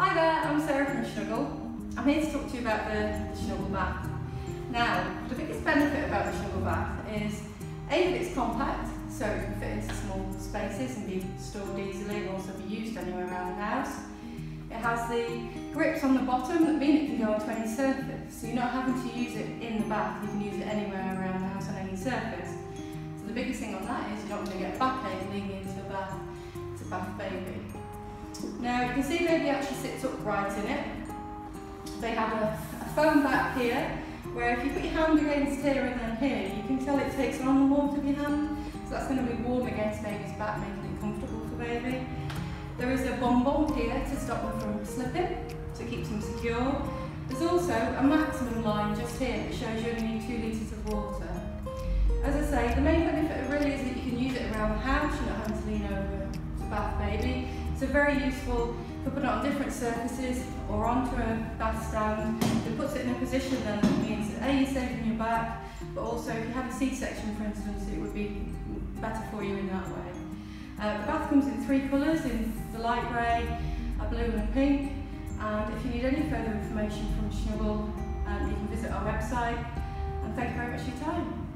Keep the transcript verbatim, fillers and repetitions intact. Hi there, I'm Sarah from Shnuggle. I'm here to talk to you about the Shnuggle bath. Now, the biggest benefit about the Shnuggle bath is A, that it's compact, so it can fit into small spaces and be stored easily and also be used anywhere around the house. It has the grips on the bottom that mean it can go onto any surface, so you're not having to use it in the bath, you can use it anywhere around the house on any surface. So the biggest thing on that is you're not going to get a backache leaning into a bath. It's a bath baby. Now you can see baby actually sits upright in it. They have a, a foam back here, where if you put your hand against here and then here, you can tell it takes on the warmth of your hand, so that's going to be warm against baby's back, making it comfortable for baby. There is a bonbon here to stop them from slipping, so it keeps them secure. There's also a maximum line just here that shows you only need two litres of water. As I say, the main benefit really is that you can use it around the house, you're not having to lean over to bath baby. So very useful for putting it on different surfaces or onto a bath stand. It puts it in a position then that means that A, you're saving your back, but also if you have a C-section for instance, it would be better for you in that way. Uh, the bath comes in three colours, in the light grey, a blue and a pink, and if you need any further information from Shnuggle, um, you can visit our website, and thank you very much for your time.